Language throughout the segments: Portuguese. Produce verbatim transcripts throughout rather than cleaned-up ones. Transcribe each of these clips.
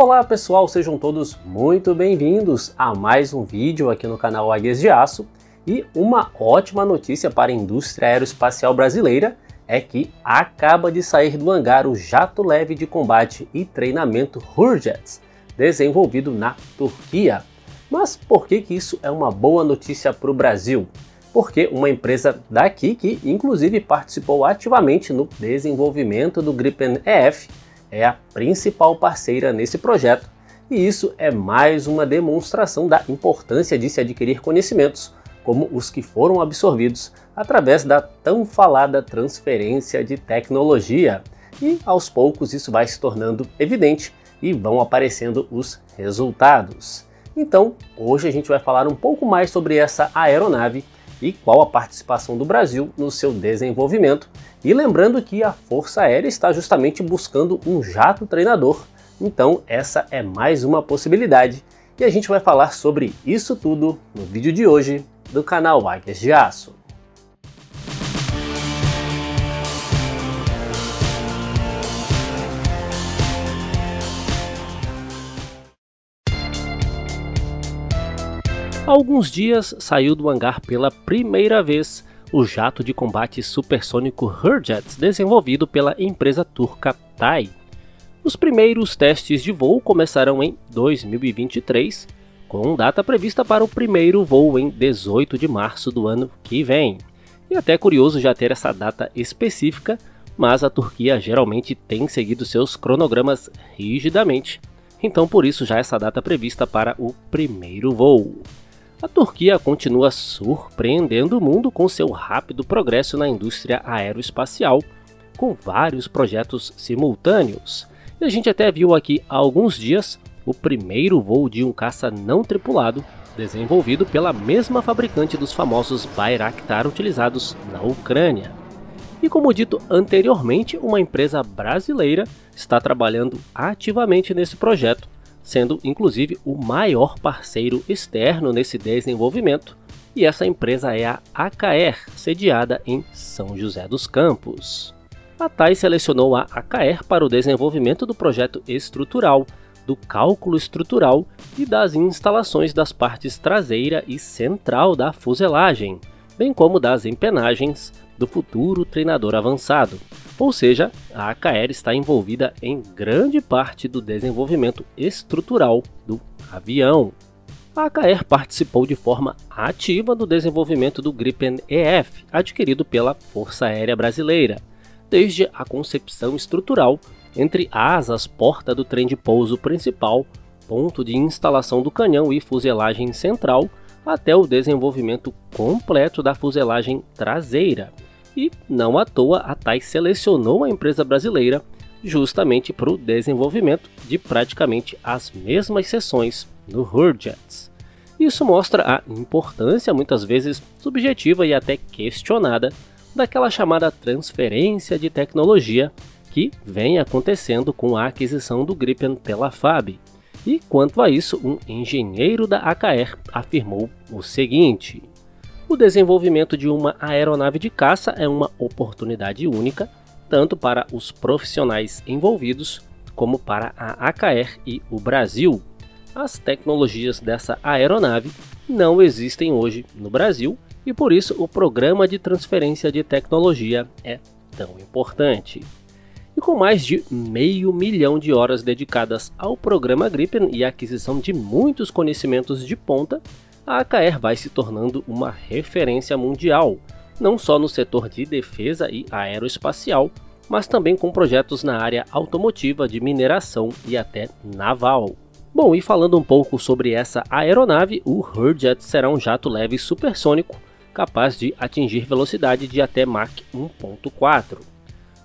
Olá pessoal, sejam todos muito bem-vindos a mais um vídeo aqui no canal Águias de Aço. E uma ótima notícia para a indústria aeroespacial brasileira é que acaba de sair do hangar o jato leve de combate e treinamento Hürjet, desenvolvido na Turquia. Mas por que que isso é uma boa notícia para o Brasil? Porque uma empresa daqui que inclusive participou ativamente no desenvolvimento do Gripen E F é a principal parceira nesse projeto, e isso é mais uma demonstração da importância de se adquirir conhecimentos, como os que foram absorvidos através da tão falada transferência de tecnologia. E aos poucos isso vai se tornando evidente e vão aparecendo os resultados. Então, hoje a gente vai falar um pouco mais sobre essa aeronave e qual a participação do Brasil no seu desenvolvimento. E lembrando que a Força Aérea está justamente buscando um jato treinador, então essa é mais uma possibilidade. E a gente vai falar sobre isso tudo no vídeo de hoje do canal Águias de Aço. Há alguns dias saiu do hangar pela primeira vez o jato de combate supersônico Hürjet, desenvolvido pela empresa turca T A I. Os primeiros testes de voo começarão em dois mil e vinte e três, com data prevista para o primeiro voo em dezoito de março do ano que vem. E até é curioso já ter essa data específica, mas a Turquia geralmente tem seguido seus cronogramas rigidamente, então por isso já essa data prevista para o primeiro voo. A Turquia continua surpreendendo o mundo com seu rápido progresso na indústria aeroespacial, com vários projetos simultâneos. E a gente até viu aqui há alguns dias o primeiro voo de um caça não tripulado, desenvolvido pela mesma fabricante dos famosos Bayraktar utilizados na Ucrânia. E como dito anteriormente, uma empresa brasileira está trabalhando ativamente nesse projeto, sendo inclusive o maior parceiro externo nesse desenvolvimento, e essa empresa é a A K R, sediada em São José dos Campos. A T A I selecionou a A K R para o desenvolvimento do projeto estrutural, do cálculo estrutural e das instalações das partes traseira e central da fuselagem, bem como das empenagens do futuro treinador avançado. Ou seja, a A K R está envolvida em grande parte do desenvolvimento estrutural do avião. A A K R participou de forma ativa do desenvolvimento do Gripen E F, adquirido pela Força Aérea Brasileira, desde a concepção estrutural, entre asas, porta do trem de pouso principal, ponto de instalação do canhão e fuselagem central, até o desenvolvimento completo da fuselagem traseira. E, não à toa, a T A I selecionou a empresa brasileira justamente para o desenvolvimento de praticamente as mesmas seções no Hürjet. Isso mostra a importância, muitas vezes subjetiva e até questionada, daquela chamada transferência de tecnologia que vem acontecendo com a aquisição do Gripen pela F A B. E quanto a isso, um engenheiro da A K R afirmou o seguinte: o desenvolvimento de uma aeronave de caça é uma oportunidade única, tanto para os profissionais envolvidos, como para a A K R e o Brasil. As tecnologias dessa aeronave não existem hoje no Brasil, e por isso o programa de transferência de tecnologia é tão importante. E com mais de meio milhão de horas dedicadas ao programa Gripen e a aquisição de muitos conhecimentos de ponta, a A K R vai se tornando uma referência mundial, não só no setor de defesa e aeroespacial, mas também com projetos na área automotiva, de mineração e até naval. Bom, e falando um pouco sobre essa aeronave, o Hürjet será um jato leve supersônico, capaz de atingir velocidade de até Mach um ponto quatro.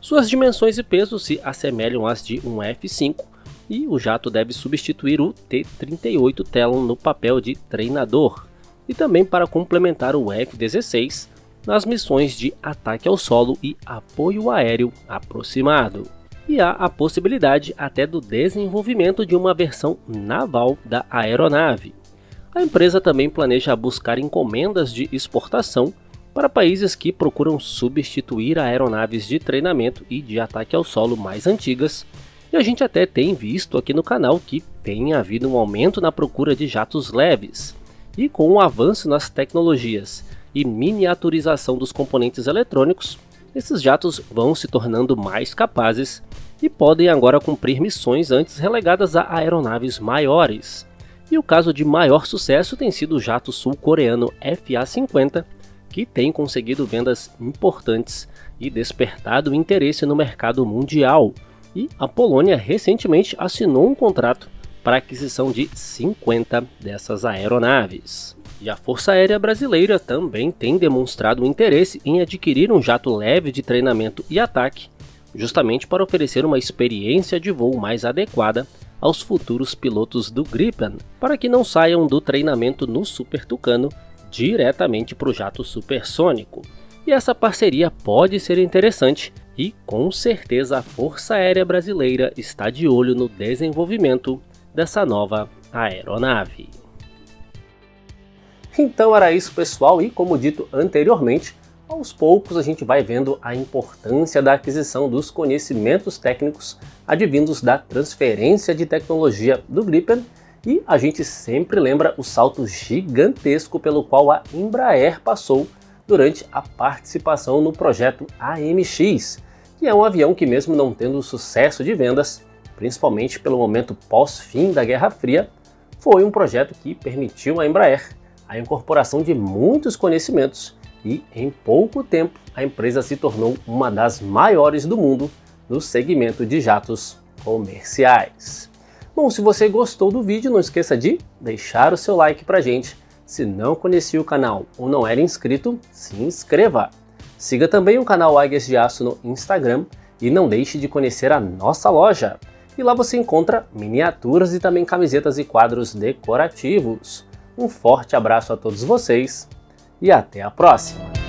Suas dimensões e peso se assemelham às de um F cinco, e o jato deve substituir o T trinta e oito Talon no papel de treinador, e também para complementar o F dezesseis nas missões de ataque ao solo e apoio aéreo aproximado. E há a possibilidade até do desenvolvimento de uma versão naval da aeronave. A empresa também planeja buscar encomendas de exportação para países que procuram substituir aeronaves de treinamento e de ataque ao solo mais antigas, E a gente até tem visto aqui no canal que tem havido um aumento na procura de jatos leves. E com o avanço nas tecnologias e miniaturização dos componentes eletrônicos, esses jatos vão se tornando mais capazes e podem agora cumprir missões antes relegadas a aeronaves maiores. E o caso de maior sucesso tem sido o jato sul-coreano F A cinquenta, que tem conseguido vendas importantes e despertado interesse no mercado mundial. E a Polônia recentemente assinou um contrato para aquisição de cinquenta dessas aeronaves. E a Força Aérea Brasileira também tem demonstrado interesse em adquirir um jato leve de treinamento e ataque, justamente para oferecer uma experiência de voo mais adequada aos futuros pilotos do Gripen, para que não saiam do treinamento no Super Tucano diretamente para o jato supersônico. E essa parceria pode ser interessante e, com certeza, a Força Aérea Brasileira está de olho no desenvolvimento dessa nova aeronave. Então era isso, pessoal, e como dito anteriormente, aos poucos a gente vai vendo a importância da aquisição dos conhecimentos técnicos advindos da transferência de tecnologia do Gripen, e a gente sempre lembra o salto gigantesco pelo qual a Embraer passou durante a participação no projeto A M X, que é um avião que, mesmo não tendo sucesso de vendas, principalmente pelo momento pós-fim da Guerra Fria, foi um projeto que permitiu à Embraer a incorporação de muitos conhecimentos e, em pouco tempo, a empresa se tornou uma das maiores do mundo no segmento de jatos comerciais. Bom, se você gostou do vídeo, não esqueça de deixar o seu like pra gente. Se não conhecia o canal ou não era inscrito, se inscreva. Siga também o canal Águias de Aço no Instagram e não deixe de conhecer a nossa loja. E lá você encontra miniaturas e também camisetas e quadros decorativos. Um forte abraço a todos vocês e até a próxima!